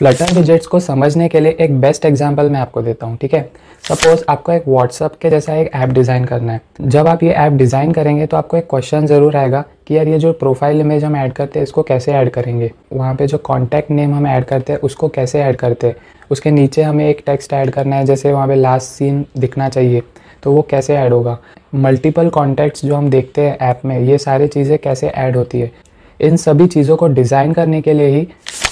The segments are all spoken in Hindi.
फ्लटर विजेट्स को समझने के लिए एक बेस्ट एग्जाम्पल मैं आपको देता हूँ, ठीक है। सपोज आपको एक व्हाट्सअप के जैसा एक ऐप डिज़ाइन करना है। जब आप ये ऐप डिज़ाइन करेंगे तो आपको एक क्वेश्चन ज़रूर आएगा कि यार ये जो प्रोफाइल इमेज हम ऐड करते हैं इसको कैसे ऐड करेंगे, वहाँ पे जो कॉन्टैक्ट नेम हम ऐड करते हैं उसको कैसे ऐड करते हैं, उसके नीचे हमें एक टेक्स्ट ऐड करना है जैसे वहाँ पर लास्ट सीन दिखना चाहिए तो वो कैसे ऐड होगा, मल्टीपल कॉन्टैक्ट्स जो हम देखते हैं ऐप में ये सारी चीज़ें कैसे ऐड होती है। इन सभी चीज़ों को डिज़ाइन करने के लिए ही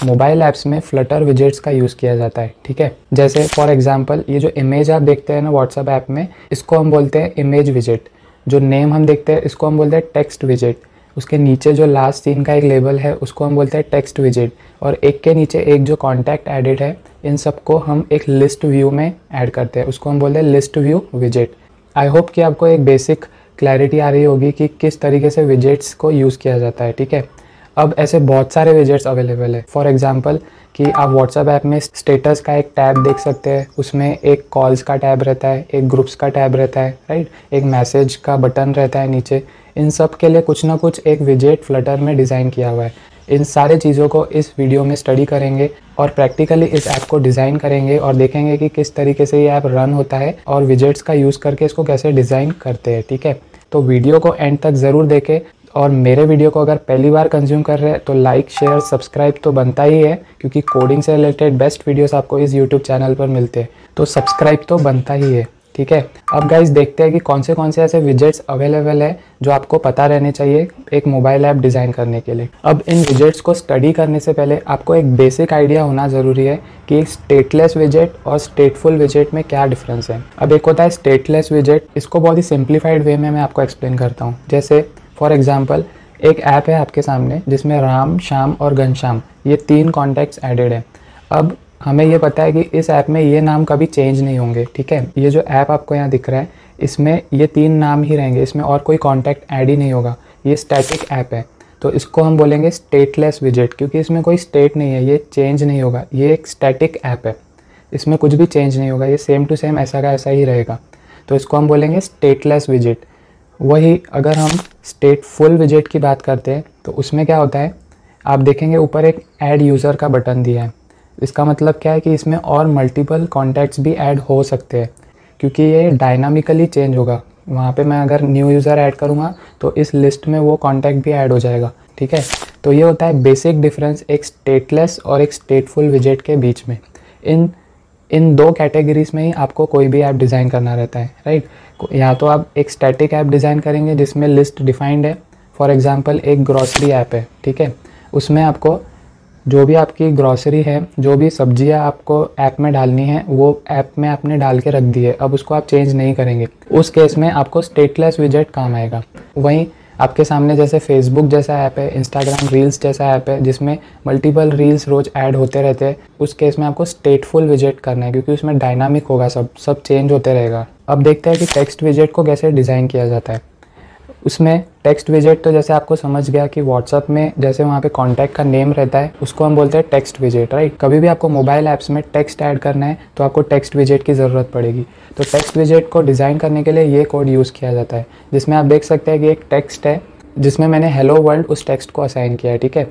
मोबाइल ऐप्स में फ्लटर विजेट्स का यूज़ किया जाता है, ठीक है। जैसे फॉर एग्जांपल ये जो इमेज आप देखते हैं ना व्हाट्सअप ऐप में, इसको हम बोलते हैं इमेज विजेट। जो नेम हम देखते हैं इसको हम बोलते हैं टेक्स्ट विजेट। उसके नीचे जो लास्ट सीन का एक लेबल है उसको हम बोलते हैं टेक्स्ट विजेट। और एक के नीचे एक जो कॉन्टैक्ट एडिड है, इन सबको हम एक लिस्ट व्यू में ऐड करते हैं, उसको हम बोलते हैं लिस्ट व्यू विजेट। आई होप कि आपको एक बेसिक क्लैरिटी आ रही होगी कि किस तरीके से विजेट्स को यूज़ किया जाता है, ठीक है। अब ऐसे बहुत सारे विजेट्स अवेलेबल है। फॉर एग्जांपल कि आप व्हाट्सएप ऐप में स्टेटस का एक टैब देख सकते हैं, उसमें एक कॉल्स का टैब रहता है, एक ग्रुप्स का टैब रहता है, राइट, एक मैसेज का बटन रहता है नीचे। इन सब के लिए कुछ ना कुछ एक विजेट फ्लटर में डिज़ाइन किया हुआ है। इन सारे चीज़ों को इस वीडियो में स्टडी करेंगे और प्रैक्टिकली इस ऐप को डिज़ाइन करेंगे और देखेंगे कि किस तरीके से ये ऐप रन होता है और विजेट्स का यूज़ करके इसको कैसे डिज़ाइन करते हैं, ठीक है। तो वीडियो को एंड तक ज़रूर देखें और मेरे वीडियो को अगर पहली बार कंज्यूम कर रहे हैं तो लाइक शेयर सब्सक्राइब तो बनता ही है, क्योंकि कोडिंग से रिलेटेड बेस्ट वीडियोस आपको इस यूट्यूब चैनल पर मिलते हैं, तो सब्सक्राइब तो बनता ही है, ठीक है। अब गाइस देखते हैं कि कौन से ऐसे विजेट्स अवेलेबल है जो आपको पता रहने चाहिए एक मोबाइल ऐप डिज़ाइन करने के लिए। अब इन विजेट्स को स्टडी करने से पहले आपको एक बेसिक आइडिया होना ज़रूरी है कि एक स्टेटलेस विजेट और स्टेटफुल विजेट में क्या डिफरेंस है। अब एक होता है स्टेटलेस विजेट, इसको बहुत ही सिंप्लीफाइड वे में मैं आपको एक्सप्लेन करता हूँ। जैसे फॉर एग्जाम्पल एक ऐप है आपके सामने जिसमें राम, श्याम और घनश्याम ये तीन कॉन्टैक्ट्स एडेड है। अब हमें ये पता है कि इस ऐप में ये नाम कभी चेंज नहीं होंगे, ठीक है। ये जो ऐप आपको यहाँ दिख रहा है इसमें ये तीन नाम ही रहेंगे, इसमें और कोई कॉन्टैक्ट ऐड ही नहीं होगा, ये स्टैटिक ऐप है। तो इसको हम बोलेंगे स्टेटलेस विजेट, क्योंकि इसमें कोई स्टेट नहीं है, ये चेंज नहीं होगा, ये एक स्टैटिक ऐप है, इसमें कुछ भी चेंज नहीं होगा, ये सेम टू सेम ऐसा का ऐसा ही रहेगा, तो इसको हम बोलेंगे स्टेटलेस विजेट। वही अगर हम स्टेटफुल विजेट की बात करते हैं तो उसमें क्या होता है, आप देखेंगे ऊपर एक ऐड यूज़र का बटन दिया है। इसका मतलब क्या है कि इसमें और मल्टीपल कॉन्टैक्ट्स भी ऐड हो सकते हैं, क्योंकि ये डायनामिकली चेंज होगा। वहाँ पे मैं अगर न्यू यूज़र ऐड करूँगा तो इस लिस्ट में वो कॉन्टैक्ट भी ऐड हो जाएगा, ठीक है। तो ये होता है बेसिक डिफरेंस एक स्टेटलेस और एक स्टेटफुल विजेट के बीच में। इन दो कैटेगरीज़ में ही आपको कोई भी ऐप डिज़ाइन करना रहता है, राइट। या तो आप एक स्टैटिक ऐप डिज़ाइन करेंगे जिसमें लिस्ट डिफाइंड है। फॉर एग्जांपल एक ग्रॉसरी ऐप है, ठीक है, उसमें आपको जो भी आपकी ग्रॉसरी है, जो भी सब्जियां आपको ऐप में डालनी है वो ऐप में आपने डाल के रख दी है, अब उसको आप चेंज नहीं करेंगे, उस केस में आपको स्टेटलेस विजेट काम आएगा। वहीं आपके सामने जैसे फेसबुक जैसा ऐप है, इंस्टाग्राम रील्स जैसा ऐप है जिसमें मल्टीपल रील्स रोज़ ऐड होते रहते हैं, उस केस में आपको स्टेटफुल विजेट करना है, क्योंकि उसमें डायनामिक होगा, सब चेंज होते रहेगा। अब देखते हैं कि टेक्स्ट विजेट को कैसे डिज़ाइन किया जाता है। उसमें टेक्स्ट विजेट तो जैसे आपको समझ गया कि व्हाट्सअप में जैसे वहाँ पे कॉन्टैक्ट का नेम रहता है उसको हम बोलते हैं टेक्स्ट विजेट, राइट। कभी भी आपको मोबाइल ऐप्स में टेक्स्ट ऐड करना है तो आपको टेक्स्ट विजेट की ज़रूरत पड़ेगी। तो टेक्स्ट विजेट को डिज़ाइन करने के लिए ये कोड यूज़ किया जाता है, जिसमें आप देख सकते हैं कि एक टेक्स्ट है जिसमें मैंने हेलो वर्ल्ड उस टेक्स्ट को असाइन किया है, ठीक है।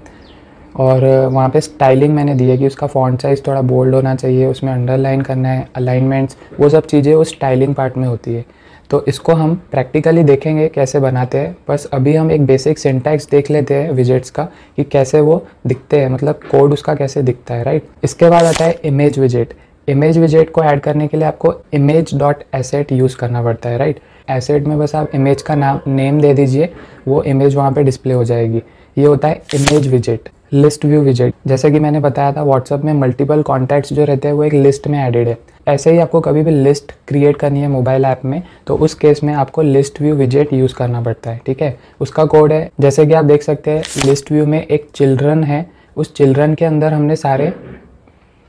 और वहाँ पे स्टाइलिंग मैंने दी है कि उसका फ़ॉन्ट साइज़ थोड़ा बोल्ड होना चाहिए, उसमें अंडरलाइन करना है, अलाइनमेंट्स, वो सब चीज़ें उस स्टाइलिंग पार्ट में होती है। तो इसको हम प्रैक्टिकली देखेंगे कैसे बनाते हैं, बस अभी हम एक बेसिक सिंटैक्स देख लेते हैं विजेट्स का कि कैसे वो दिखते हैं, मतलब कोड उसका कैसे दिखता है, राइट। इसके बाद आता है इमेज विजेट। इमेज विजेट को ऐड करने के लिए आपको इमेज डॉट एसेट यूज़ करना पड़ता है, राइट। एसेट में बस आप इमेज का नेम दे दीजिए, वो इमेज वहाँ पर डिस्प्ले हो जाएगी। ये होता है इमेज विजेट। लिस्ट व्यू विजेट, जैसे कि मैंने बताया था व्हाट्सएप में मल्टीपल कॉन्टैक्ट्स जो रहते हैं वो एक लिस्ट में एडेड है। ऐसे ही आपको कभी भी लिस्ट क्रिएट करनी है मोबाइल ऐप में तो उस केस में आपको लिस्ट व्यू विजेट यूज़ करना पड़ता है, ठीक है। उसका कोड है जैसे कि आप देख सकते हैं, लिस्ट व्यू में एक चिल्ड्रन है, उस चिल्ड्रन के अंदर हमने सारे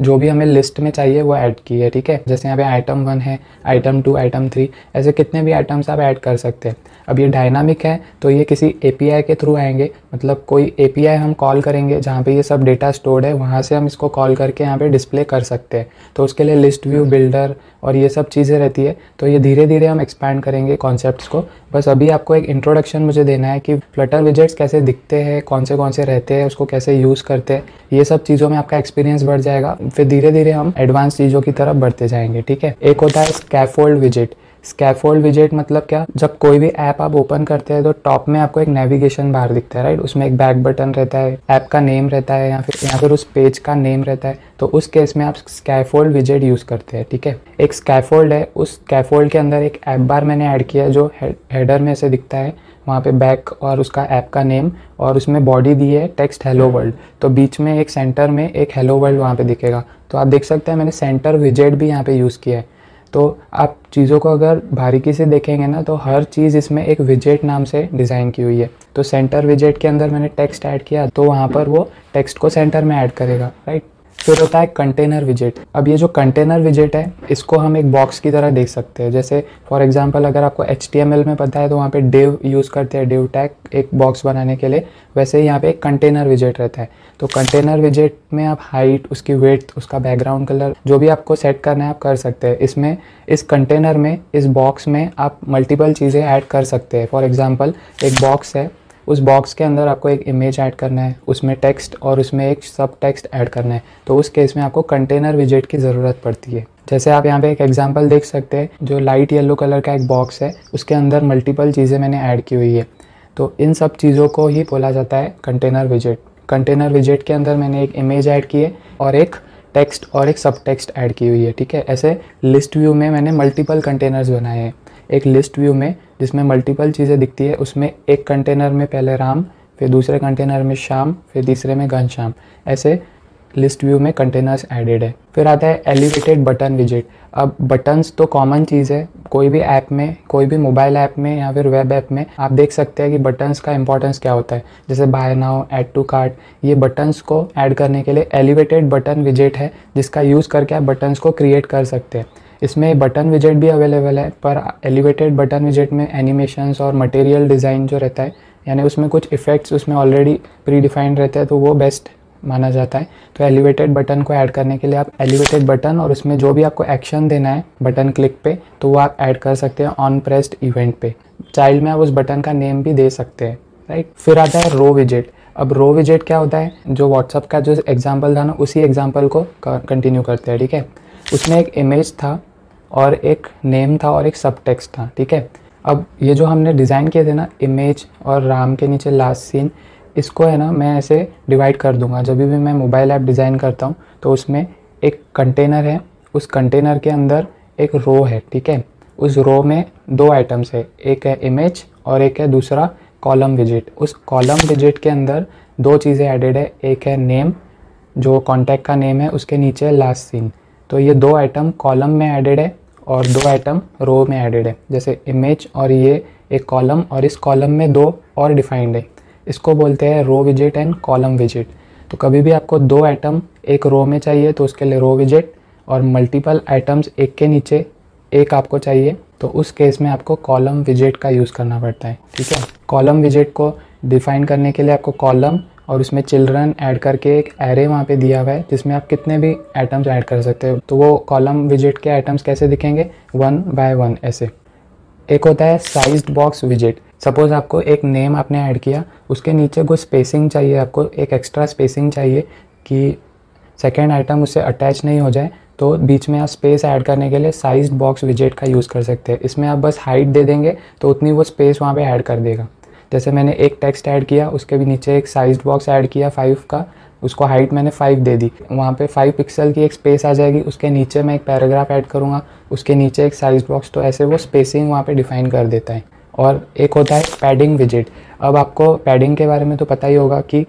जो भी हमें लिस्ट में चाहिए वो ऐड की है, ठीक है। जैसे यहाँ पे आइटम 1 है, आइटम 2, आइटम 3, ऐसे कितने भी आइटम्स आप ऐड कर सकते हैं। अब ये डायनामिक है तो ये किसी एपीआई के थ्रू आएंगे, मतलब कोई एपीआई हम कॉल करेंगे जहाँ पे ये सब डेटा स्टोर्ड है, वहाँ से हम इसको कॉल करके यहाँ पे डिस्प्ले कर सकते हैं। तो उसके लिए लिस्ट व्यू, बिल्डर और ये सब चीज़ें रहती है। तो ये धीरे धीरे हम एक्सपैंड करेंगे कॉन्सेप्ट्स को। बस अभी आपको एक इंट्रोडक्शन मुझे देना है कि फ्लटर विजेट्स कैसे दिखते हैं, कौन से रहते हैं, उसको कैसे यूज़ करते हैं। ये सब चीज़ों में आपका एक्सपीरियंस बढ़ जाएगा, फिर धीरे धीरे हम एडवांस चीज़ों की तरफ बढ़ते जाएंगे, ठीक है। एक होता है स्कैफोल्ड विजेट। स्कैफोल्ड विजेट मतलब क्या, जब कोई भी ऐप आप ओपन करते हैं तो टॉप में आपको एक नेविगेशन बार दिखता है, राइट। उसमें एक बैक बटन रहता है, ऐप का नेम रहता है या फिर उस पेज का नेम रहता है। तो उस केस में आप स्कैफोल्ड विजेट यूज़ करते हैं, ठीक है। एक स्कैफोल्ड है, उस स्कैफोल्ड के अंदर एक ऐप बार मैंने ऐड किया है जो हेडर में से दिखता है, वहाँ पे बैक और उसका ऐप का नेम, और उसमें बॉडी दी है टेक्स्ट हेलो वर्ल्ड। तो बीच में एक सेंटर में एक हेलो वर्ल्ड वहाँ पे दिखेगा। तो आप देख सकते हैं मैंने सेंटर विजेट भी यहाँ पे यूज़ किया है। तो आप चीज़ों को अगर बारीकी से देखेंगे ना तो हर चीज़ इसमें एक विजेट नाम से डिज़ाइन की हुई है। तो सेंटर विजेट के अंदर मैंने टेक्स्ट ऐड किया तो वहाँ पर वो टेक्स्ट को सेंटर में ऐड करेगा, राइट। फिर होता है कंटेनर विजेट। अब ये जो कंटेनर विजेट है इसको हम एक बॉक्स की तरह देख सकते हैं। जैसे फॉर एग्जांपल अगर आपको HTML में पता है तो वहाँ पे डिव यूज़ करते हैं, डिव टैग एक बॉक्स बनाने के लिए, वैसे ही यहाँ पे एक कंटेनर विजेट रहता है। तो कंटेनर विजेट में आप हाइट, उसकी विड्थ, उसका बैकग्राउंड कलर, जो भी आपको सेट करना है आप कर सकते हैं। इसमें इस कंटेनर में, इस बॉक्स में आप मल्टीपल चीज़ें ऐड कर सकते हैं। फॉर एग्जाम्पल एक बॉक्स है, उस बॉक्स के अंदर आपको एक इमेज ऐड करना है, उसमें टेक्स्ट और उसमें एक सब टेक्स्ट ऐड करना है। तो उस केस में आपको कंटेनर विजेट की ज़रूरत पड़ती है। जैसे आप यहाँ पे एक एग्जांपल देख सकते हैं, जो लाइट येलो कलर का एक बॉक्स है, उसके अंदर मल्टीपल चीज़ें मैंने ऐड की हुई है। तो इन सब चीज़ों को ही बोला जाता है कंटेनर विजेट। कंटेनर विजेट के अंदर मैंने एक इमेज ऐड की है और एक टेक्स्ट और एक सब टेक्स्ट ऐड की हुई है, ठीक है। ऐसे लिस्ट व्यू में मैंने मल्टीपल कंटेनर्स बनाए हैं। एक लिस्ट व्यू में जिसमें मल्टीपल चीज़ें दिखती है, उसमें एक कंटेनर में पहले राम, फिर दूसरे कंटेनर में श्याम, फिर तीसरे में घनश्याम, ऐसे लिस्ट व्यू में कंटेनर्स एडेड है। फिर आता है एलिवेटेड बटन विजेट। अब बटन्स तो कॉमन चीज़ है, कोई भी ऐप में, कोई भी मोबाइल ऐप में या फिर वेब ऐप में आप देख सकते हैं कि बटन्स का इंपॉर्टेंस क्या होता है। जैसे buy now, add to cart, ये बटन्स को ऐड करने के लिए एलिवेटेड बटन विजेट है, जिसका यूज़ करके आप बटन्स को क्रिएट कर सकते हैं। इसमें बटन विजेट भी अवेलेबल है, पर एलिवेटेड बटन विजेट में एनिमेशंस और मटेरियल डिज़ाइन जो रहता है, यानी उसमें कुछ इफ़ेक्ट्स उसमें ऑलरेडी प्री डिफाइंड रहते हैं, तो वो बेस्ट माना जाता है। तो एलिवेटेड बटन को ऐड करने के लिए आप एलिवेटेड बटन और उसमें जो भी आपको एक्शन देना है बटन क्लिक पे, तो वो आप ऐड कर सकते हैं ऑन प्रेस्ड इवेंट पे। चाइल्ड में आप उस बटन का नेम भी दे सकते हैं, राइट। फिर आता है रो विजेट। अब रो विजेट क्या होता है, जो व्हाट्सअप का जो एग्जाम्पल था ना, उसी एग्जाम्पल को कंटिन्यू करते हैं, ठीक है। उसमें एक इमेज था और एक नेम था और एक सब टेक्स्ट था, ठीक है। अब ये जो हमने डिज़ाइन किए थे ना, इमेज और राम के नीचे लास्ट सीन, इसको है ना मैं ऐसे डिवाइड कर दूंगा। जब भी मैं मोबाइल ऐप डिज़ाइन करता हूँ तो उसमें एक कंटेनर है, उस कंटेनर के अंदर एक रो है, ठीक है। उस रो में दो आइटम्स है, एक है इमेज और एक है दूसरा कॉलम विजेट। उस कॉलम विजेट के अंदर दो चीज़ें एडेड है, एक है नेम, जो कॉन्टैक्ट का नेम है, उसके नीचे लास्ट सीन। तो ये दो आइटम कॉलम में एडेड है और दो आइटम रो में एडेड है। जैसे इमेज और ये एक कॉलम, और इस कॉलम में दो और डिफाइंड है, इसको बोलते हैं रो विजेट एंड कॉलम विजेट। तो कभी भी आपको दो आइटम एक रो में चाहिए तो उसके लिए रो विजेट, और मल्टीपल आइटम्स एक के नीचे एक आपको चाहिए तो उस केस में आपको कॉलम विजेट का यूज़ करना पड़ता है, ठीक है। कॉलम विजेट को डिफाइन करने के लिए आपको कॉलम और उसमें चिल्ड्रन ऐड करके एक एरे वहाँ पे दिया हुआ है, जिसमें आप कितने भी आइटम्स ऐड कर सकते हो। तो वो कॉलम विजेट के आइटम्स कैसे दिखेंगे, 1 बाय 1 ऐसे। एक होता है साइज्ड बॉक्स विजेट। सपोज़ आपको एक नेम आपने ऐड किया, उसके नीचे कुछ स्पेसिंग चाहिए, आपको एक एक्स्ट्रा स्पेसिंग चाहिए कि सेकेंड आइटम उससे अटैच नहीं हो जाए, तो बीच में आप स्पेस ऐड करने के लिए साइज्ड बॉक्स विजेट का यूज़ कर सकते हैं। इसमें आप बस हाइट दे देंगे तो उतनी वो स्पेस वहाँ पर ऐड कर देगा। जैसे मैंने एक टेक्स्ट ऐड किया, उसके भी नीचे एक साइज बॉक्स ऐड किया 5 का, उसको हाइट मैंने 5 दे दी, वहाँ पे 5 पिक्सल की एक स्पेस आ जाएगी। उसके नीचे मैं एक पैराग्राफ ऐड करूँगा, उसके नीचे एक साइज बॉक्स, तो ऐसे वो स्पेसिंग वहाँ पे डिफाइन कर देता है। और एक होता है पैडिंग विजेट। अब आपको पैडिंग के बारे में तो पता ही होगा कि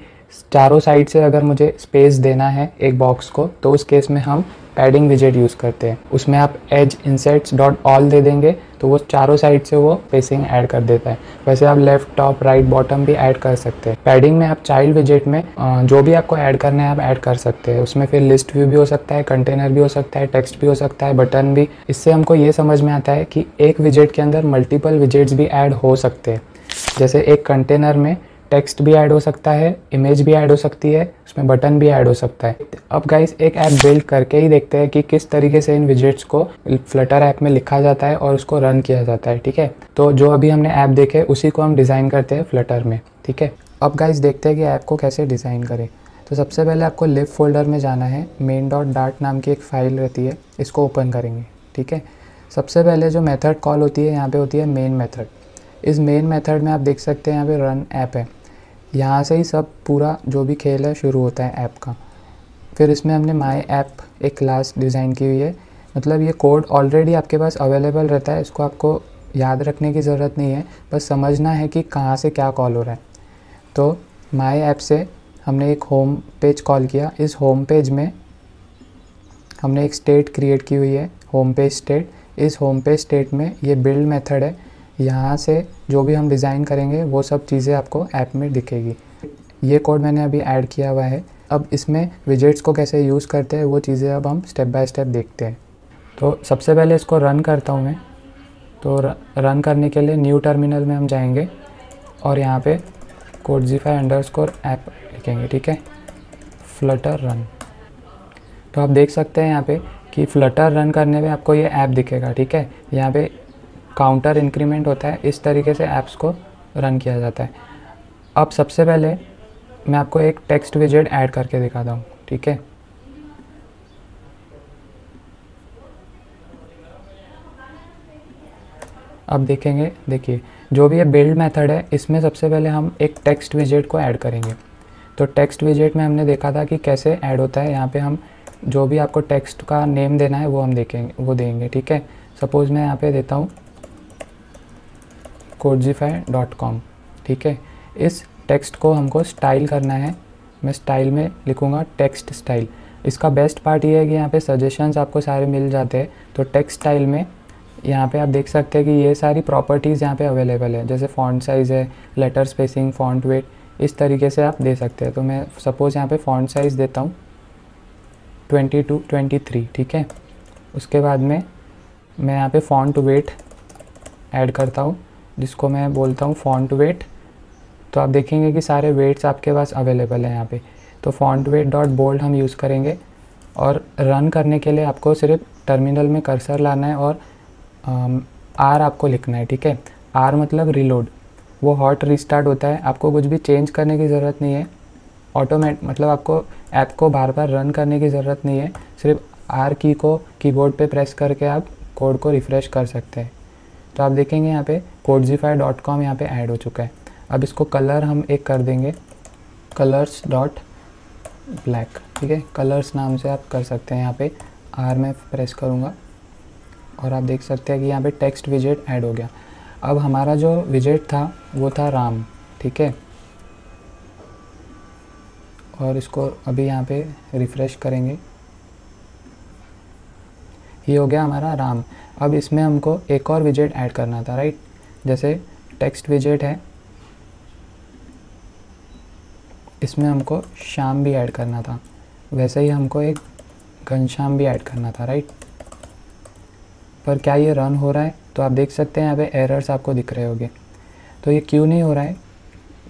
चारों साइड से अगर मुझे स्पेस देना है एक बॉक्स को, तो उस केस में हम पैडिंग विजेट यूज़ करते हैं। उसमें आप edge inserts.all दे देंगे तो वो चारों साइड से वो स्पेसिंग ऐड कर देता है। वैसे आप लेफ्ट टॉप राइट बॉटम भी ऐड कर सकते हैं। पैडिंग में आप चाइल्ड विजेट में जो भी आपको ऐड करना है आप ऐड कर सकते हैं। उसमें फिर लिस्ट व्यू भी हो सकता है, कंटेनर भी हो सकता है, टेक्स्ट भी हो सकता है, बटन भी। इससे हमको ये समझ में आता है कि एक विजेट के अंदर मल्टीपल विजेट्स भी ऐड हो सकते हैं। जैसे एक कंटेनर में टेक्स्ट भी ऐड हो सकता है, इमेज भी ऐड हो सकती है, उसमें बटन भी ऐड हो सकता है। अब गाइस एक ऐप बिल्ड करके ही देखते हैं कि किस तरीके से इन विजेट्स को फ्लटर ऐप में लिखा जाता है और उसको रन किया जाता है। ठीक है, तो जो अभी हमने ऐप देखे उसी को हम डिज़ाइन करते हैं फ्लटर में। ठीक है, अब गाइस देखते हैं कि ऐप को कैसे डिज़ाइन करें। तो सबसे पहले आपको लिफ्ट फोल्डर में जाना है। main.dart नाम की एक फ़ाइल रहती है, इसको ओपन करेंगे। ठीक है, सबसे पहले जो मेथड कॉल होती है यहाँ पर होती है मेन मेथड। इस मेन मेथड में आप देख सकते हैं यहाँ पर रन ऐप है। यहाँ से ही सब पूरा जो भी खेल है शुरू होता है ऐप का। फिर इसमें हमने माय ऐप एक क्लास डिज़ाइन की हुई है। मतलब ये कोड ऑलरेडी आपके पास अवेलेबल रहता है, इसको आपको याद रखने की ज़रूरत नहीं है, बस समझना है कि कहाँ से क्या कॉल हो रहा है। तो माय ऐप से हमने एक होम पेज कॉल किया। इस होम पेज में हमने एक स्टेट क्रिएट की हुई है, होम पेज स्टेट। इस होम पेज स्टेट में ये बिल्ड मेथड है, यहाँ से जो भी हम डिज़ाइन करेंगे वो सब चीज़ें आपको ऐप में दिखेगी। ये कोड मैंने अभी ऐड किया हुआ है। अब इसमें विजेट्स को कैसे यूज़ करते हैं वो चीज़ें अब हम स्टेप बाय स्टेप देखते हैं। तो सबसे पहले इसको रन करता हूँ मैं। तो रन करने के लिए न्यू टर्मिनल में हम जाएंगे और यहाँ पे codzify_app लिखेंगे। ठीक है, फ्लटर रन। तो आप देख सकते हैं यहाँ पर कि फ्लटर रन करने में आपको ये ऐप दिखेगा। ठीक है, यहाँ पर काउंटर इंक्रीमेंट होता है। इस तरीके से ऐप्स को रन किया जाता है। अब सबसे पहले मैं आपको एक टेक्स्ट विजेट ऐड करके दिखाता हूँ। ठीक है, अब देखेंगे, देखिए जो भी ये बिल्ड मेथड है इसमें सबसे पहले हम एक टेक्स्ट विजेट को ऐड करेंगे। तो टेक्स्ट विजेट में हमने देखा था कि कैसे ऐड होता है। यहाँ पे हम जो भी आपको टेक्स्ट का नेम देना है वो हम देखेंगे, वो देंगे। ठीक है, सपोज़ मैं यहाँ पे देता हूँ codzify.com। ठीक है, इस टेक्स्ट को हमको स्टाइल करना है। मैं स्टाइल में लिखूँगा टेक्स्ट स्टाइल। इसका बेस्ट पार्ट ये है कि यहाँ पे सजेशंस आपको सारे मिल जाते हैं। तो टेक्स्ट स्टाइल में यहाँ पे आप देख सकते हैं कि ये सारी प्रॉपर्टीज़ यहाँ पे अवेलेबल है। जैसे फॉन्ट साइज़ है, लेटर स्पेसिंग, फॉन्ट वेट, इस तरीके से आप दे सकते हैं। तो मैं सपोज़ यहाँ पर फॉन्ट साइज़ देता हूँ 22-23। ठीक है, उसके बाद में मैं यहाँ पे फॉन्ट वेट ऐड करता हूँ, जिसको मैं बोलता हूँ फॉन्ट वेट। तो आप देखेंगे कि सारे वेट्स आपके पास अवेलेबल है यहाँ पे। तो फॉन्ट वेट .bold हम यूज़ करेंगे। और रन करने के लिए आपको सिर्फ टर्मिनल में कर्सर लाना है और आर आपको लिखना है। ठीक है, आर मतलब रिलोड, वो हॉट रिस्टार्ट होता है। आपको कुछ भी चेंज करने की ज़रूरत नहीं है। ऑटोमेट मतलब आपको ऐप को बार बार रन करने की ज़रूरत नहीं है। सिर्फ आर की को कीबोर्ड पे प्रेस करके आप कोड को रिफ़्रेश कर सकते हैं। तो आप देखेंगे यहाँ पे codzify.com यहाँ पे ऐड हो चुका है। अब इसको कलर हम एक कर देंगे colors.black। ठीक है, कलर्स नाम से आप कर सकते हैं। यहाँ पे आर में प्रेस करूँगा और आप देख सकते हैं कि यहाँ पे टेक्स्ट विजेट ऐड हो गया। अब हमारा जो विजेट था वो था राम। ठीक है, और इसको अभी यहाँ पे रिफ़्रेश करेंगे। ये हो गया हमारा राम। अब इसमें हमको एक और विजेट ऐड करना था, राइट। जैसे टेक्स्ट विजेट है, इसमें हमको शाम भी ऐड करना था। वैसे ही हमको एक घनश्याम भी ऐड करना था, राइट। पर क्या ये रन हो रहा है? तो आप देख सकते हैं यहाँ पे एरर्स आपको दिख रहे होंगे। तो ये क्यों नहीं हो रहा है?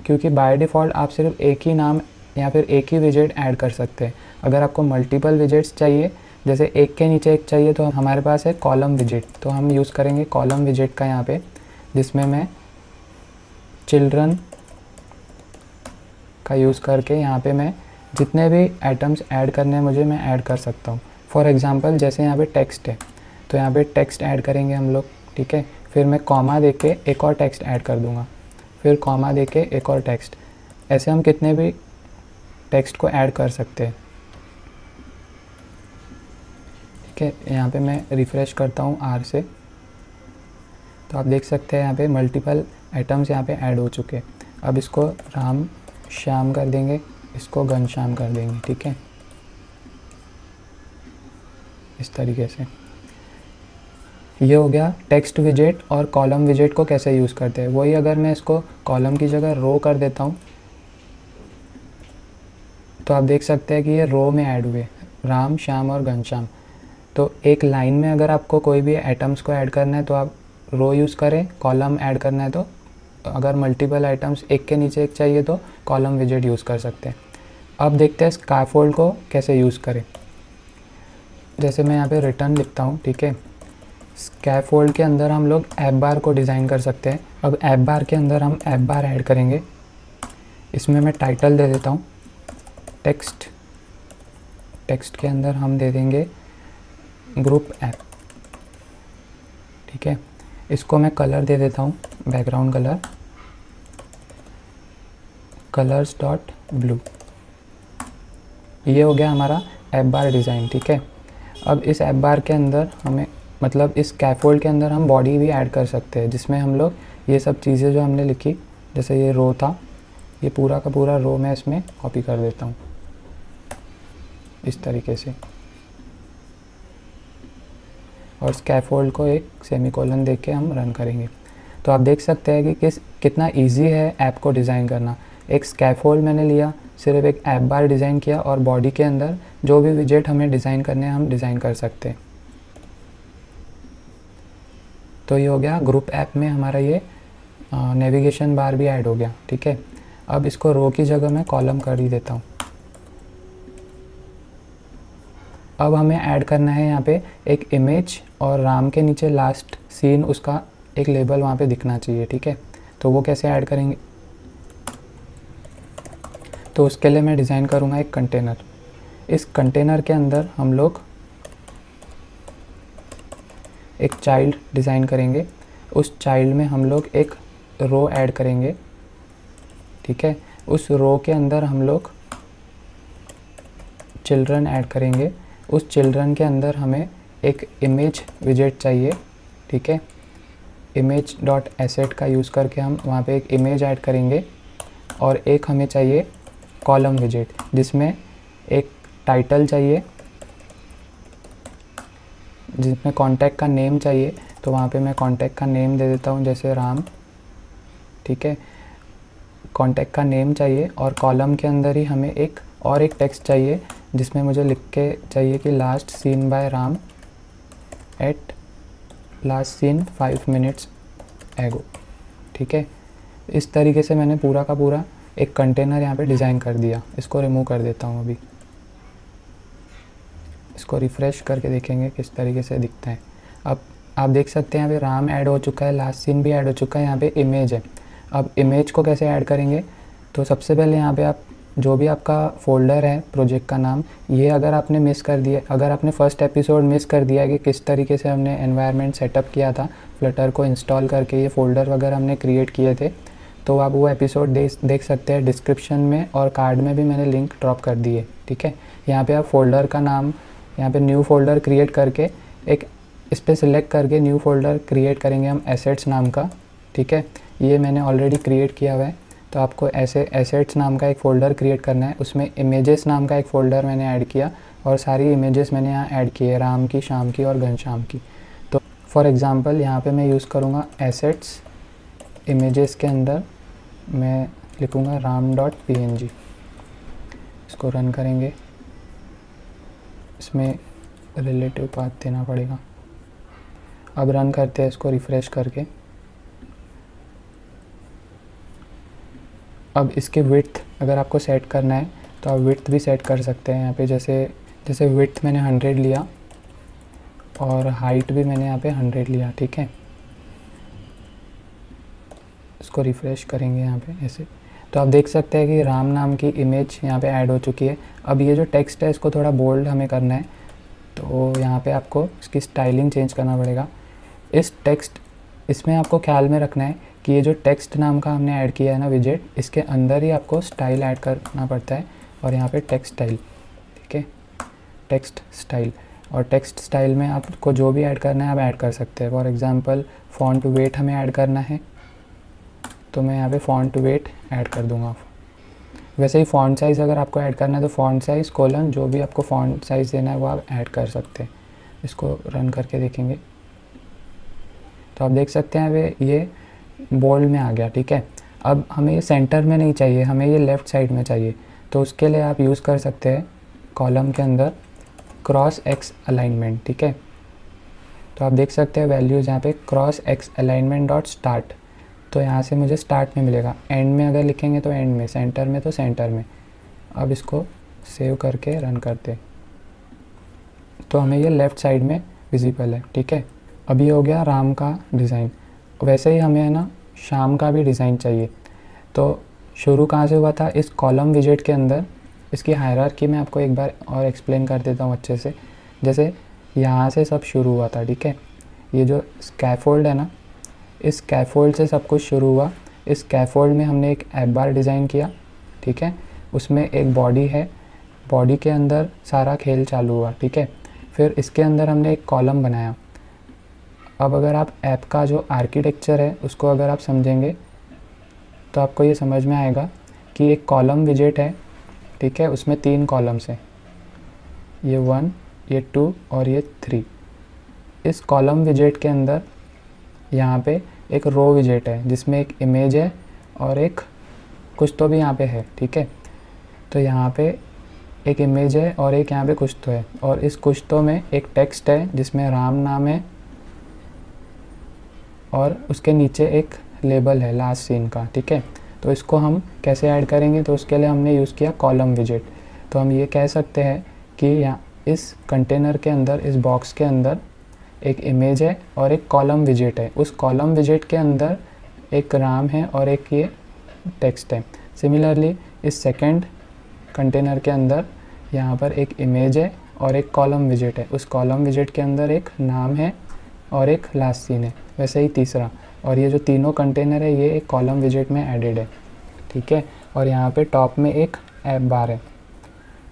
क्योंकि बाय डिफ़ॉल्ट आप सिर्फ एक ही नाम या फिर एक ही विजेट ऐड कर सकते हैं। अगर आपको मल्टीपल विजेट्स चाहिए, जैसे एक के नीचे एक चाहिए, तो हमारे पास है कॉलम विजेट। तो हम यूज़ करेंगे कॉलम विजेट का यहाँ पे, जिसमें मैं चिल्ड्रन का यूज़ करके यहाँ पे मैं जितने भी आइटम्स ऐड करने हैं मुझे मैं ऐड कर सकता हूँ। फॉर एग्जांपल जैसे यहाँ पे टेक्स्ट है, तो यहाँ पे टेक्स्ट ऐड करेंगे हम लोग। ठीक है, फिर मैं कॉमा दे के एक और टेक्स्ट ऐड कर दूँगा, फिर कॉमा दे के एक और टेक्स्ट। ऐसे हम कितने भी टेक्स्ट को ऐड कर सकते हैं। ठीक है, यहाँ पे मैं रिफ़्रेश करता हूँ आर से। तो आप देख सकते हैं यहाँ पे मल्टीपल आइटम्स यहाँ पे ऐड हो चुके हैं। अब इसको राम श्याम कर देंगे, इसको घनश्याम कर देंगे। ठीक है, इस तरीके से ये हो गया टेक्स्ट विजेट और कॉलम विजेट को कैसे यूज़ करते हैं। वही अगर मैं इसको कॉलम की जगह रो कर देता हूँ तो आप देख सकते हैं कि ये रो में ऐड हुए, राम, श्याम और घनश्याम। तो एक लाइन में अगर आपको कोई भी आइटम्स को ऐड करना है तो आप रो यूज़ करें, कॉलम ऐड करना है तो अगर मल्टीपल आइटम्स एक के नीचे एक चाहिए तो कॉलम विजेट यूज़ कर सकते हैं। अब देखते हैं स्कैफोल्ड को कैसे यूज़ करें। जैसे मैं यहाँ पे रिटर्न लिखता हूँ, ठीक है। स्कैफोल्ड के अंदर हम लोग ऐप बार को डिज़ाइन कर सकते हैं। अब ऐप बार के अंदर हम ऐप बार ऐड करेंगे। इसमें मैं टाइटल दे देता हूँ टेक्स्ट, टेक्स्ट के अंदर हम दे देंगे ग्रुप ऐप, ठीक है। इसको मैं कलर दे देता हूँ, बैकग्राउंड कलर colors.blue। ये हो गया हमारा ऐप बार डिज़ाइन, ठीक है। अब इस ऐप बार के अंदर हमें मतलब इस स्कैफोल्ड के अंदर हम बॉडी भी ऐड कर सकते हैं, जिसमें हम लोग ये सब चीज़ें जो हमने लिखी, जैसे ये रो था, ये पूरा का पूरा रो मैं इसमें कॉपी कर देता हूँ इस तरीके से, और स्कैफोल्ड को एक सेमीकोलन देके हम रन करेंगे। तो आप देख सकते हैं कि कितना इजी है ऐप को डिज़ाइन करना। एक स्कैफोल्ड मैंने लिया, सिर्फ एक ऐप बार डिज़ाइन किया और बॉडी के अंदर जो भी विजेट हमें डिज़ाइन करने हैं हम डिज़ाइन कर सकते हैं। तो ये हो गया ग्रुप ऐप में हमारा ये नेविगेशन बार भी ऐड हो गया, ठीक है। अब इसको रो की जगह मैं कॉलम कर ही देता हूँ। अब हमें ऐड करना है यहाँ पे एक इमेज और राम के नीचे लास्ट सीन उसका एक लेबल वहाँ पे दिखना चाहिए, ठीक है। तो वो कैसे ऐड करेंगे, तो उसके लिए मैं डिज़ाइन करूँगा एक कंटेनर। इस कंटेनर के अंदर हम लोग एक चाइल्ड डिज़ाइन करेंगे, उस चाइल्ड में हम लोग एक रो ऐड करेंगे, ठीक है। उस रो के अंदर हम लोग चिल्ड्रन ऐड करेंगे, उस चिल्ड्रन के अंदर हमें एक इमेज विजेट चाहिए, ठीक है। इमेज डॉट एसेट का यूज़ करके हम वहाँ पे एक इमेज ऐड करेंगे और एक हमें चाहिए कॉलम विजेट, जिसमें एक टाइटल चाहिए, जिसमें कॉन्टैक्ट का नेम चाहिए। तो वहाँ पे मैं कॉन्टैक्ट का नेम दे देता हूँ, जैसे राम, ठीक है। कॉन्टैक्ट का नेम चाहिए और कॉलम के अंदर ही हमें एक और एक टेक्स्ट चाहिए, जिसमें मुझे लिख के चाहिए कि last seen by Ram at last seen 5 minutes ago, ठीक है। इस तरीके से मैंने पूरा का पूरा एक कंटेनर यहाँ पे डिज़ाइन कर दिया। इसको रिमूव कर देता हूँ, अभी इसको रिफ़्रेश करके देखेंगे किस तरीके से दिखता है। अब आप देख सकते हैं यहाँ पे राम ऐड हो चुका है, लास्ट सीन भी ऐड हो चुका है, यहाँ पे इमेज है। अब इमेज को कैसे ऐड करेंगे, तो सबसे पहले यहाँ पे आप जो भी आपका फ़ोल्डर है प्रोजेक्ट का नाम, ये अगर आपने मिस कर दिया, अगर आपने फर्स्ट एपिसोड मिस कर दिया कि किस तरीके से हमने एनवायरनमेंट सेटअप किया था फ्लटर को इंस्टॉल करके, ये फ़ोल्डर वगैरह हमने क्रिएट किए थे, तो आप वो एपिसोड देख सकते हैं। डिस्क्रिप्शन में और कार्ड में भी मैंने लिंक ड्रॉप कर दी है, ठीक है। यहाँ पर आप फ़ोल्डर का नाम, यहाँ पर न्यू फ़ोल्डर क्रिएट करके एक इस पर सिलेक्ट करके न्यू फ़ोल्डर क्रिएट करेंगे हम एसेट्स नाम का, ठीक है। ये मैंने ऑलरेडी क्रिएट किया हुआ है। तो आपको ऐसे एसेट्स नाम का एक फ़ोल्डर क्रिएट करना है, उसमें इमेजेस नाम का एक फ़ोल्डर मैंने ऐड किया और सारी इमेजेस मैंने यहाँ ऐड किए, राम की, श्याम की और घनश्याम की। तो फॉर एग्जांपल यहाँ पे मैं यूज़ करूँगा एसेट्स, इमेजेस के अंदर मैं लिखूँगा ram.png। इसको रन करेंगे, इसमें रिलेटिव पाथ देना पड़ेगा। अब रन करते हैं इसको रिफ़्रेश करके। अब इसके विड्थ अगर आपको सेट करना है तो आप विड्थ भी सेट कर सकते हैं यहाँ पे, जैसे विड्थ मैंने 100 लिया और हाइट भी मैंने यहाँ पे 100 लिया, ठीक है। इसको रिफ़्रेश करेंगे यहाँ पे ऐसे, तो आप देख सकते हैं कि राम नाम की इमेज यहाँ पे ऐड हो चुकी है। अब ये जो टेक्स्ट है इसको थोड़ा बोल्ड हमें करना है, तो यहाँ पे आपको इसकी स्टाइलिंग चेंज करना पड़ेगा। इस टेक्स्ट, इसमें आपको ख्याल में रखना है कि ये जो टेक्स्ट नाम का हमने ऐड किया है ना विजेट, इसके अंदर ही आपको स्टाइल ऐड करना पड़ता है और यहाँ पे टेक्स्ट स्टाइल, ठीक है, टेक्स्ट स्टाइल। और टेक्स्ट स्टाइल में आपको जो भी ऐड करना है आप ऐड कर सकते हैं। फॉर एग्जांपल फॉन्ट वेट हमें ऐड करना है, तो मैं यहाँ पे फॉन्ट वेट ऐड कर दूँगा। वैसे ही फॉन्ट साइज़ अगर आपको ऐड करना है तो फॉन्ट साइज़ कोलन जो भी आपको फॉन्ट साइज़ देना है वो आप ऐड कर सकते हैं। इसको रन करके देखेंगे, तो आप देख सकते हैं वे ये बोल्ड में आ गया। ठीक है, अब हमें ये सेंटर में नहीं चाहिए, हमें ये लेफ़्ट साइड में चाहिए। तो उसके लिए आप यूज़ कर सकते हैं कॉलम के अंदर क्रॉस एक्स अलाइनमेंट। ठीक है, तो आप देख सकते हैं वैल्यूज यहाँ पे cross axis alignment dot start, तो यहाँ से मुझे स्टार्ट में मिलेगा, एंड में अगर लिखेंगे तो एंड में, सेंटर में तो सेंटर में। अब इसको सेव करके रन करते तो हमें ये लेफ़्ट साइड में विजिबल है। ठीक है, अभी हो गया राम का डिज़ाइन। वैसे ही हमें है ना शाम का भी डिज़ाइन चाहिए। तो शुरू कहाँ से हुआ था, इस कॉलम विजेट के अंदर। इसकी हायरार्की में आपको एक बार और एक्सप्लेन कर देता हूँ अच्छे से। जैसे यहाँ से सब शुरू हुआ था। ठीक है, ये जो स्कैफोल्ड है ना, इस स्कैफोल्ड से सब कुछ शुरू हुआ। इस स्कैफोल्ड में हमने एक ऐप बार डिज़ाइन किया। ठीक है, उसमें एक बॉडी है, बॉडी के अंदर सारा खेल चालू हुआ। ठीक है, फिर इसके अंदर हमने एक कॉलम बनाया। अब अगर आप ऐप का जो आर्किटेक्चर है उसको अगर आप समझेंगे तो आपको ये समझ में आएगा कि एक कॉलम विजेट है। ठीक है, उसमें 3 कॉलम्स हैं, ये 1, ये 2 और ये 3। इस कॉलम विजेट के अंदर यहाँ पे एक रो विजेट है जिसमें एक इमेज है और एक कुछ तो भी यहाँ पे है। ठीक है, तो यहाँ पे एक इमेज है और एक यहाँ पे कुछ तो है, और इस कुछ तो में एक टेक्स्ट है जिसमें राम नाम है, और उसके नीचे एक लेबल है लास्ट सीन का। ठीक है, तो इसको हम कैसे ऐड करेंगे, तो उसके लिए हमने यूज़ किया कॉलम विजेट। तो हम ये कह सकते हैं कि यहाँ इस कंटेनर के अंदर, इस बॉक्स के अंदर एक इमेज है और एक कॉलम विजेट है, उस कॉलम विजेट के अंदर एक राम है और एक ये टेक्स्ट है। सिमिलरली इस सेकंड कंटेनर के अंदर यहाँ पर एक इमेज है और एक कॉलम विजेट है, उस कॉलम विजेट के अंदर एक नाम है और एक लास्ट सीन है। वैसे ही तीसरा, और ये जो तीनों कंटेनर है ये एक कॉलम विजेट में एडेड है। ठीक है, और यहाँ पे टॉप में एक ऐप बार है।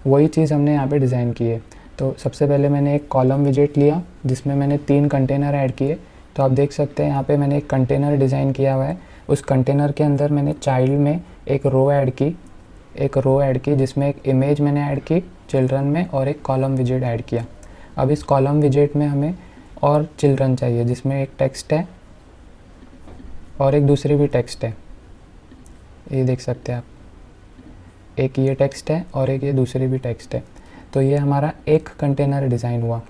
वही चीज़ हमने यहाँ पे डिज़ाइन की है। तो सबसे पहले मैंने एक कॉलम विजेट लिया जिसमें मैंने 3 कंटेनर ऐड किए। तो आप देख सकते हैं यहाँ पे मैंने एक कंटेनर डिज़ाइन किया हुआ है। उस कंटेनर के अंदर मैंने चाइल्ड में एक रो ऐड की जिसमें एक इमेज मैंने ऐड की चिल्ड्रन में, और एक कॉलम विजेट ऐड किया। अब इस कॉलम विजेट में हमें और चिल्ड्रन चाहिए जिसमें एक टेक्स्ट है और एक दूसरी भी टेक्स्ट है, ये देख सकते हैं आप, एक ये टेक्स्ट है और एक ये दूसरी भी टेक्स्ट है। तो ये हमारा एक कंटेनर डिज़ाइन हुआ।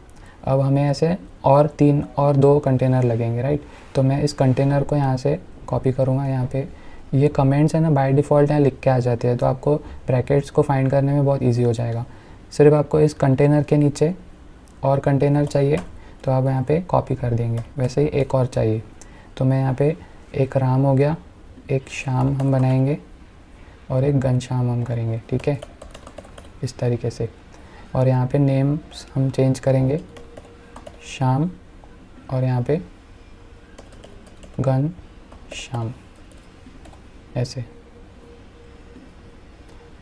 अब हमें ऐसे और 3 और 2 कंटेनर लगेंगे, राइट। तो मैं इस कंटेनर को यहाँ से कॉपी करूँगा। यहाँ पे ये कमेंट्स है ना बाय डिफ़ॉल्ट यहाँ लिख के आ जाते हैं, तो आपको ब्रैकेट्स को फाइंड करने में बहुत ईजी हो जाएगा। सिर्फ आपको इस कंटेनर के नीचे और कंटेनर चाहिए, तो आप यहाँ पे कॉपी कर देंगे। वैसे ही एक और चाहिए, तो मैं यहाँ पे एक राम हो गया, एक शाम हम बनाएंगे और एक घनश्याम हम करेंगे। ठीक है, इस तरीके से। और यहाँ पे नेम्स हम चेंज करेंगे शाम, और यहाँ पे घनश्याम, ऐसे।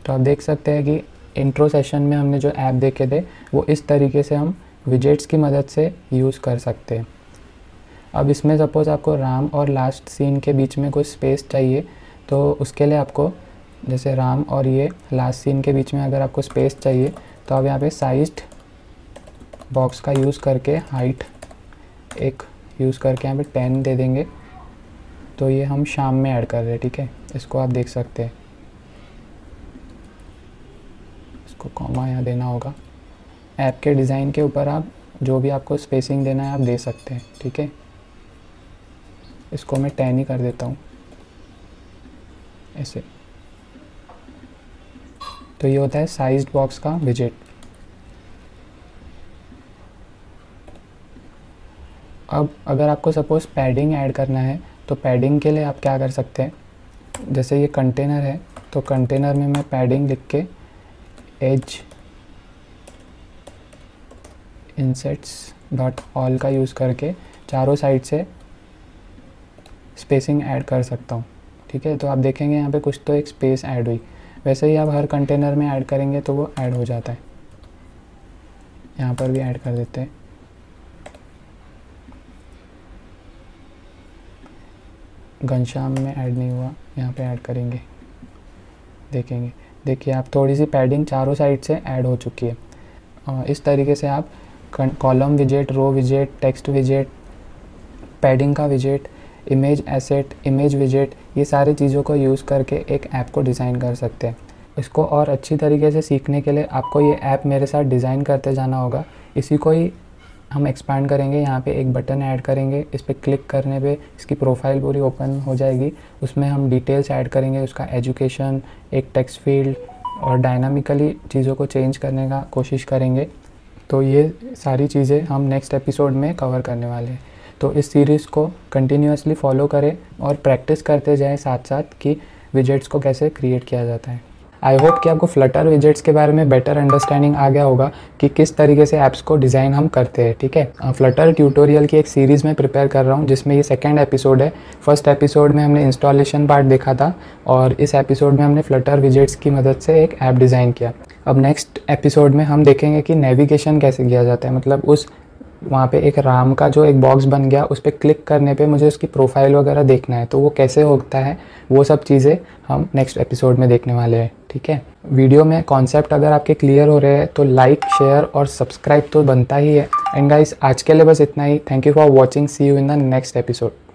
तो आप देख सकते हैं कि इंट्रो सेशन में हमने जो ऐप देखे थे वो इस तरीके से हम विजेट्स की मदद से यूज़ कर सकते हैं। अब इसमें सपोज़ आपको राम और लास्ट सीन के बीच में कुछ स्पेस चाहिए, तो उसके लिए आपको जैसे राम और ये लास्ट सीन के बीच में अगर आपको स्पेस चाहिए तो आप यहाँ पे साइज्ड बॉक्स का यूज़ करके हाइट एक यूज़ करके यहाँ पे 10 दे देंगे। तो ये हम शाम में ऐड कर रहे हैं। ठीक है, इसको आप देख सकते हैं, इसको कॉमा यहाँ देना होगा। ऐप के डिज़ाइन के ऊपर आप जो भी आपको स्पेसिंग देना है आप दे सकते हैं। ठीक है, इसको मैं 10 ही कर देता हूँ, ऐसे। तो ये होता है साइज्ड बॉक्स का विजेट। अब अगर आपको सपोज़ पैडिंग ऐड करना है, तो पैडिंग के लिए आप क्या कर सकते हैं, जैसे ये कंटेनर है तो कंटेनर में मैं पैडिंग लिख के एज इंसेट्स डॉट ऑल का यूज़ करके चारों साइड से स्पेसिंग ऐड कर सकता हूँ। ठीक है, तो आप देखेंगे यहाँ पे कुछ तो एक स्पेस ऐड हुई। वैसे ही आप हर कंटेनर में ऐड करेंगे तो वो ऐड हो जाता है। यहाँ पर भी ऐड कर देते हैं। घनश्याम में ऐड नहीं हुआ, यहाँ पे ऐड करेंगे, देखेंगे। देखिए आप, थोड़ी सी पैडिंग चारों साइड से ऐड हो चुकी है। इस तरीके से आप कॉलम विजेट, रो विजेट, टेक्स्ट विजेट, पैडिंग का विजेट, इमेज एसेट, इमेज विजेट, ये सारी चीज़ों को यूज़ करके एक ऐप को डिज़ाइन कर सकते हैं। इसको और अच्छी तरीके से सीखने के लिए आपको ये ऐप मेरे साथ डिज़ाइन करते जाना होगा। इसी को ही हम एक्सपैंड करेंगे, यहाँ पे एक बटन ऐड करेंगे, इस पर क्लिक करने पे इसकी प्रोफाइल पूरी ओपन हो जाएगी। उसमें हम डिटेल्स ऐड करेंगे, उसका एजुकेशन, एक टेक्स्ट फील्ड, और डायनामिकली चीज़ों को चेंज करने का कोशिश करेंगे। तो ये सारी चीज़ें हम नेक्स्ट एपिसोड में कवर करने वाले हैं। तो इस सीरीज़ को कंटिन्यूसली फॉलो करें और प्रैक्टिस करते जाएं साथ साथ कि विजेट्स को कैसे क्रिएट किया जाता है। आई होप कि आपको फ्लटर विजेट्स के बारे में बेटर अंडरस्टैंडिंग आ गया होगा कि किस तरीके से ऐप्स को डिज़ाइन हम करते हैं। ठीक है, फ्लटर ट्यूटोरियल की एक सीरीज़ में प्रिपेयर कर रहा हूँ जिसमें ये सेकंड एपिसोड है। फर्स्ट एपिसोड में हमने इंस्टॉलेशन पार्ट देखा था और इस एपिसोड में हमने फ्लटर विजेट्स की मदद से एक ऐप डिज़ाइन किया। अब नेक्स्ट एपिसोड में हम देखेंगे कि नेविगेशन कैसे किया जाता है, मतलब उस वहाँ पे एक राम का जो एक बॉक्स बन गया उस पर क्लिक करने पे मुझे उसकी प्रोफाइल वगैरह देखना है, तो वो कैसे होता है, वो सब चीज़ें हम नेक्स्ट एपिसोड में देखने वाले हैं। ठीक है, वीडियो में कॉन्सेप्ट अगर आपके क्लियर हो रहे हैं तो लाइक, शेयर और सब्सक्राइब तो बनता ही है। एंड गाइस, आज के लिए बस इतना ही। Thank you for watching, see you in the next episode.